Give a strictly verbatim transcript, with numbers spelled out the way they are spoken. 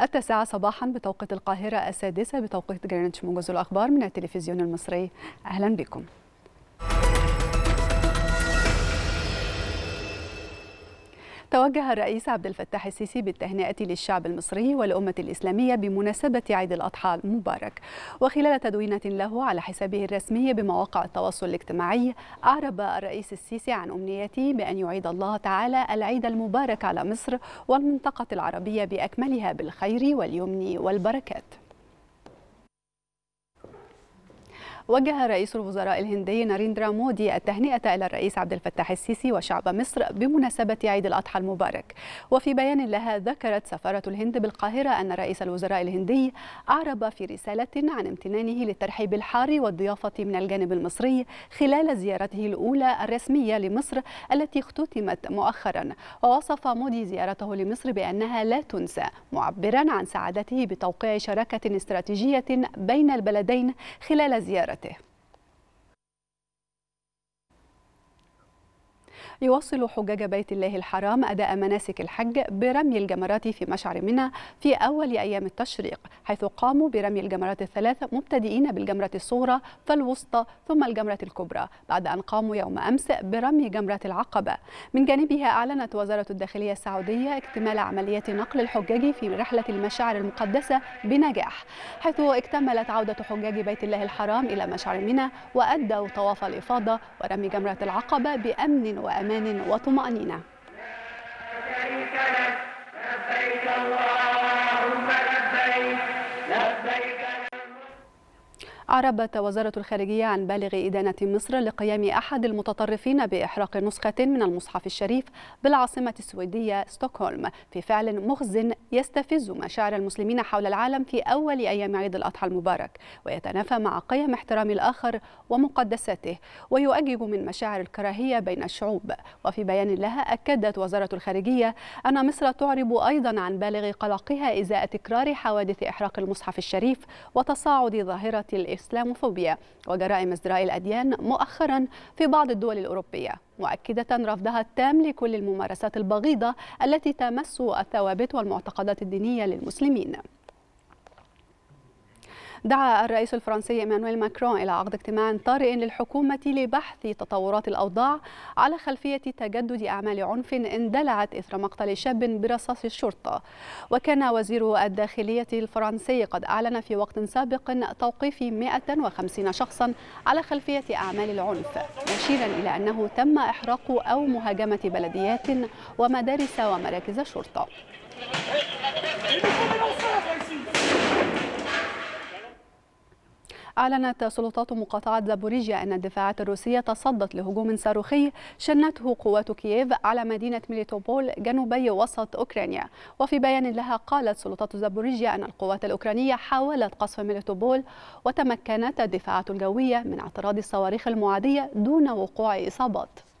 التاسعة صباحا بتوقيت القاهرة، السادسة بتوقيت جرينتش. موجز الأخبار من التلفزيون المصري، أهلا بكم. توجه الرئيس عبد الفتاح السيسي بالتهنئة للشعب المصري والأمة الإسلامية بمناسبة عيد الأضحى المبارك، وخلال تدوينة له على حسابه الرسمي بمواقع التواصل الاجتماعي، أعرب الرئيس السيسي عن أمنيته بأن يعيد الله تعالى العيد المبارك على مصر والمنطقة العربية بأكملها بالخير واليمن والبركات. وجه رئيس الوزراء الهندي ناريندرا مودي التهنئة إلى الرئيس عبد الفتاح السيسي وشعب مصر بمناسبة عيد الأضحى المبارك. وفي بيان لها، ذكرت سفارة الهند بالقاهرة أن رئيس الوزراء الهندي أعرب في رسالة عن امتنانه للترحيب الحار والضيافة من الجانب المصري خلال زيارته الأولى الرسمية لمصر التي اختتمت مؤخرا. ووصف مودي زيارته لمصر بأنها لا تنسى، معبرا عن سعادته بتوقيع شراكة استراتيجية بين البلدين خلال زيارته. يواصل حجاج بيت الله الحرام أداء مناسك الحج برمي الجمرات في مشعر منى في أول أيام التشريق، حيث قاموا برمي الجمرات الثلاث مبتدئين بالجمرة الصغرى فالوسطى ثم الجمرة الكبرى، بعد أن قاموا يوم أمس برمي جمرة العقبة. من جانبها أعلنت وزارة الداخلية السعودية اكتمال عملية نقل الحجاج في رحلة المشاعر المقدسة بنجاح، حيث اكتملت عودة حجاج بيت الله الحرام إلى مشعر منى وأدوا طواف الإفاضة ورمي جمرة العقبة بأمن وأمان وطمأنينة. أعربت وزارة الخارجية عن بالغ إدانة مصر لقيام أحد المتطرفين بإحراق نسخة من المصحف الشريف بالعاصمة السويدية ستوكهولم في فعل مخزٍ يستفز مشاعر المسلمين حول العالم في أول أيام عيد الأضحى المبارك، ويتنافى مع قيم احترام الآخر ومقدساته، ويؤجج من مشاعر الكراهية بين الشعوب. وفي بيان لها، أكدت وزارة الخارجية أن مصر تعرب أيضا عن بالغ قلقها إزاء تكرار حوادث إحراق المصحف الشريف وتصاعد ظاهرة الإسلام الإسلاموفوبيا وجرائم ازدراء الأديان مؤخرا في بعض الدول الأوروبية، مؤكدة رفضها التام لكل الممارسات البغيضة التي تمس الثوابت والمعتقدات الدينية للمسلمين. دعا الرئيس الفرنسي إيمانويل ماكرون إلى عقد اجتماع طارئ للحكومة لبحث تطورات الأوضاع على خلفية تجدد أعمال عنف اندلعت إثر مقتل شاب برصاص الشرطة. وكان وزير الداخلية الفرنسي قد أعلن في وقت سابق توقيف مئة وخمسين شخصا على خلفية أعمال العنف، مشيرا إلى أنه تم إحراق أو مهاجمة بلديات ومدارس ومراكز شرطة. أعلنت سلطات مقاطعة زابوريجيا أن الدفاعات الروسية تصدت لهجوم صاروخي شنته قوات كييف على مدينة ميليتوبول جنوبي وسط أوكرانيا. وفي بيان لها، قالت سلطات زابوريجيا أن القوات الأوكرانية حاولت قصف ميليتوبول، وتمكنت الدفاعات الجوية من اعتراض الصواريخ المعادية دون وقوع إصابات.